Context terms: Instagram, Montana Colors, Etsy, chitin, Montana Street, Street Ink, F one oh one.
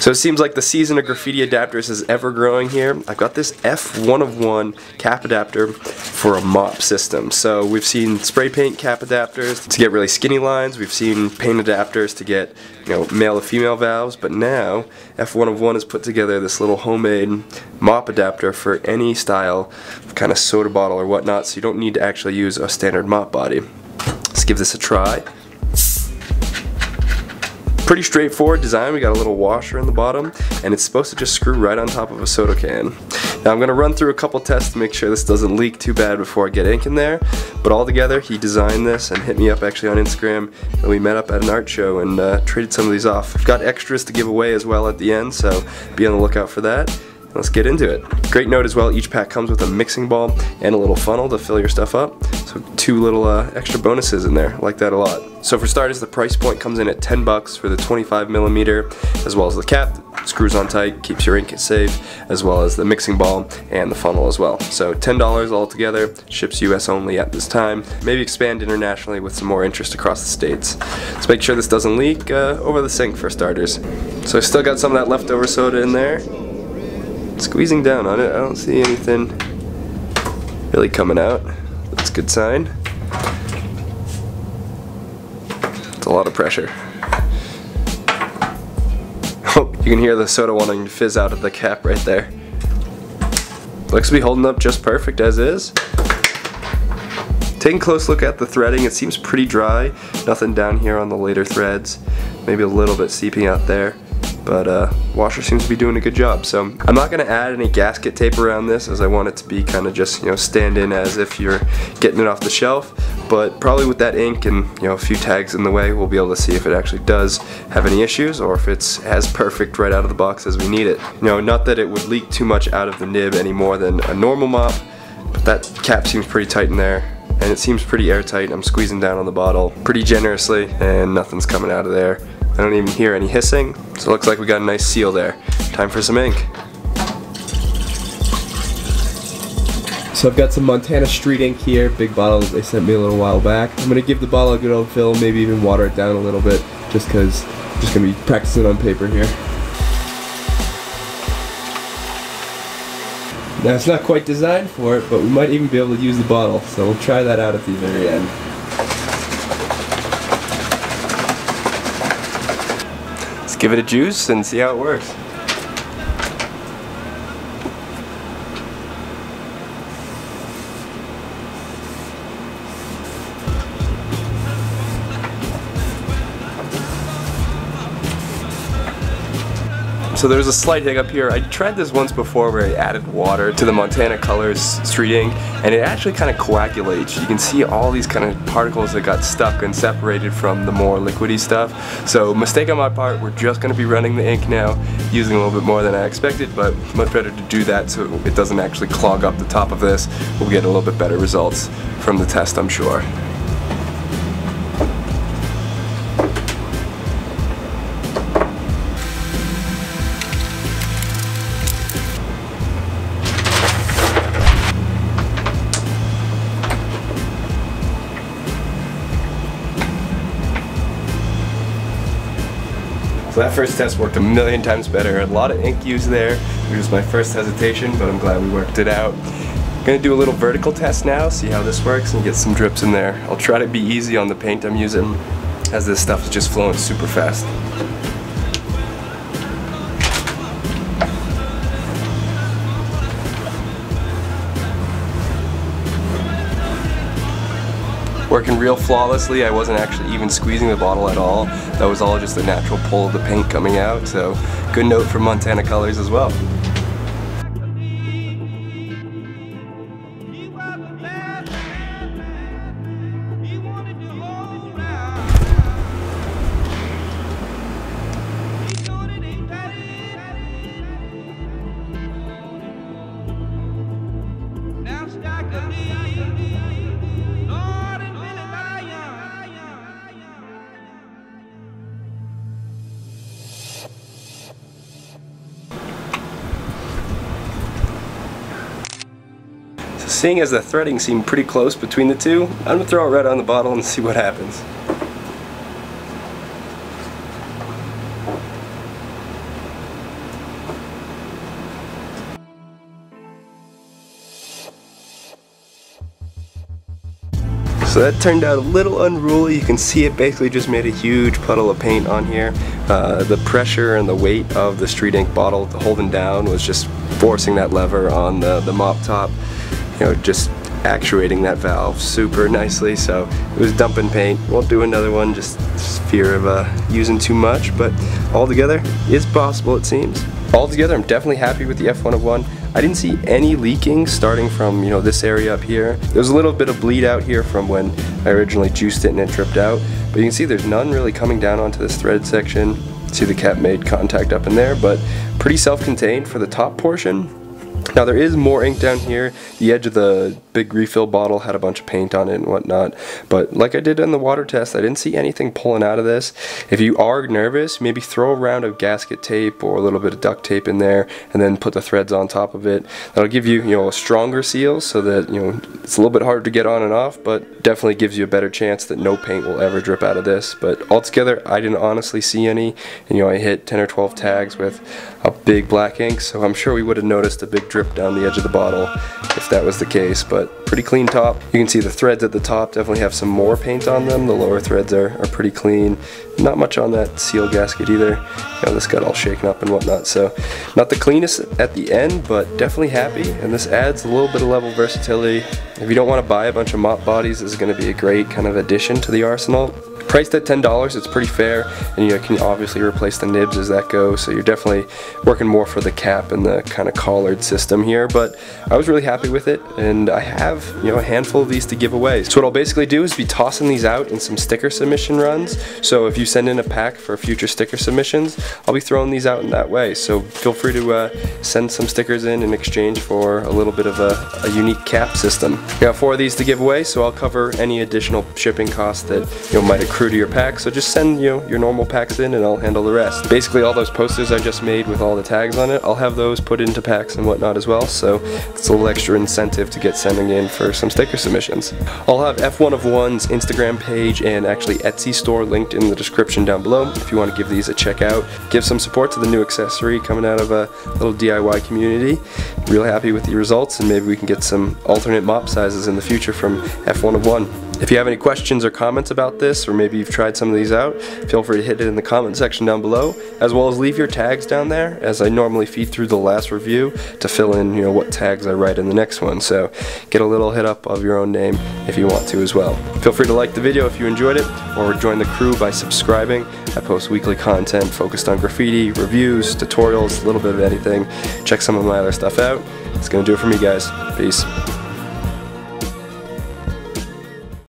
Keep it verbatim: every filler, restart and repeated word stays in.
So it seems like the season of graffiti adapters is ever growing here. I've got this F one of one cap adapter for a mop system. So we've seen spray paint cap adapters to get really skinny lines. We've seen paint adapters to get, you know, male to female valves. But now F one of one has put together this little homemade mop adapter for any style of kind of soda bottle or whatnot. So you don't need to actually use a standard mop body. Let's give this a try. Pretty straightforward design. We got a little washer in the bottom and it's supposed to just screw right on top of a soda can. Now I'm going to run through a couple tests to make sure this doesn't leak too bad before I get ink in there, but all together he designed this and hit me up actually on Instagram, and we met up at an art show and uh, traded some of these off. I've got extras to give away as well at the end, so be on the lookout for that. Let's get into it. Great note as well, each pack comes with a mixing ball and a little funnel to fill your stuff up. So two little uh, extra bonuses in there. I like that a lot. So for starters, the price point comes in at ten bucks for the twenty-five millimeter, as well as the cap. Screws on tight, keeps your ink safe, as well as the mixing ball and the funnel as well. So ten dollars altogether, ships U S only at this time. Maybe expand internationally with some more interest across the states. Let's make sure this doesn't leak uh, over the sink for starters. So I still got some of that leftover soda in there. Squeezing down on it, I don't see anything really coming out. That's a good sign. It's a lot of pressure. Oh, you can hear the soda wanting to fizz out of the cap right there. Looks to be holding up just perfect as is. Taking a close look at the threading, it seems pretty dry. Nothing down here on the later threads. Maybe a little bit seeping out there. But uh, washer seems to be doing a good job, so I'm not going to add any gasket tape around this, as I want it to be kind of just, you know, stand in as if you're getting it off the shelf. But probably with that ink and, you know, a few tags in the way, we'll be able to see if it actually does have any issues or if it's as perfect right out of the box as we need it. You know, not that it would leak too much out of the nib any more than a normal mop, but that cap seems pretty tight in there. And it seems pretty airtight. I'm squeezing down on the bottle pretty generously and nothing's coming out of there. I don't even hear any hissing, so it looks like we got a nice seal there. Time for some ink. So I've got some Montana Street ink here, big bottle that they sent me a little while back. I'm going to give the bottle a good old fill, maybe even water it down a little bit, just because I'm just going to be practicing on paper here. Now it's not quite designed for it, but we might even be able to use the bottle, so we'll try that out at the very end. Let's give it a juice and see how it works. So there's a slight hiccup here. I tried this once before where I added water to the Montana Colors Street Ink, and it actually kind of coagulates. You can see all these kind of particles that got stuck and separated from the more liquidy stuff. So mistake on my part, we're just going to be running the ink now, using a little bit more than I expected, but much better to do that so it doesn't actually clog up the top of this. We'll get a little bit better results from the test, I'm sure. So that first test worked a million times better. A lot of ink used there, which was my first hesitation, but I'm glad we worked it out. I'm going to do a little vertical test now, see how this works, and get some drips in there. I'll try to be easy on the paint I'm using, as this stuff is just flowing super fast. Working real flawlessly. I wasn't actually even squeezing the bottle at all. That was all just the natural pull of the paint coming out, so good note from Montana Colors as well. Seeing as the threading seemed pretty close between the two, I'm going to throw it right on the bottle and see what happens. So that turned out a little unruly. You can see it basically just made a huge puddle of paint on here. Uh, the pressure and the weight of the Street Ink bottle holding down was just forcing that lever on the, the mop top, you know, just actuating that valve super nicely. So it was dumping paint. Won't do another one, just fear of uh, using too much, but altogether it's possible, it seems. Altogether, I'm definitely happy with the F one oh one. I didn't see any leaking starting from, you know, this area up here. There was a little bit of bleed out here from when I originally juiced it and it dripped out, but you can see there's none really coming down onto this thread section. See the cap made contact up in there, but pretty self-contained for the top portion. Now there is more ink down here. The edge of the big refill bottle had a bunch of paint on it and whatnot, but like I did in the water test, I didn't see anything pulling out of this. If you are nervous, maybe throw a round of gasket tape or a little bit of duct tape in there and then put the threads on top of it. That'll give you, you know, a stronger seal so that, you know, it's a little bit harder to get on and off, but definitely gives you a better chance that no paint will ever drip out of this. But altogether, I didn't honestly see any, and you know, I hit ten or twelve tags with a big black ink, so I'm sure we would have noticed a big drip down the edge of the bottle if that was the case, but pretty clean top. You can see the threads at the top definitely have some more paint on them. The lower threads are, are pretty clean. Not much on that seal gasket either. You know, this got all shaken up and whatnot, so not the cleanest at the end, but definitely happy, and this adds a little bit of level versatility. If you don't want to buy a bunch of mop bodies, this is going to be a great kind of addition to the arsenal. Priced at ten dollars, it's pretty fair, and you know, can obviously replace the nibs as that goes, so you're definitely working more for the cap and the kind of collared system here, but I was really happy with it, and I have, you know, a handful of these to give away. So what I'll basically do is be tossing these out in some sticker submission runs, so if you send in a pack for future sticker submissions, I'll be throwing these out in that way, so feel free to uh, send some stickers in in exchange for a little bit of a, a unique cap system. I got four of these to give away, so I'll cover any additional shipping costs that, you know, might accrue to your pack, so just send, you know, your normal packs in and I'll handle the rest. Basically all those posters I just made with all the tags on it, I'll have those put into packs and whatnot as well, so it's a little extra incentive to get sending in for some sticker submissions. I'll have F one oh one's Instagram page and actually Etsy store linked in the description down below if you want to give these a check out. Give some support to the new accessory coming out of a little D I Y community. Real happy with the results, and maybe we can get some alternate mop sizes in the future from F one oh one. If you have any questions or comments about this, or maybe you've tried some of these out, feel free to hit it in the comment section down below, as well as leave your tags down there, as I normally feed through the last review to fill in, you know, what tags I write in the next one, so get a little hit up of your own name if you want to as well. Feel free to like the video if you enjoyed it, or join the crew by subscribing. I post weekly content focused on graffiti, reviews, tutorials, a little bit of anything. Check some of my other stuff out. That's gonna do it for me, guys. Peace.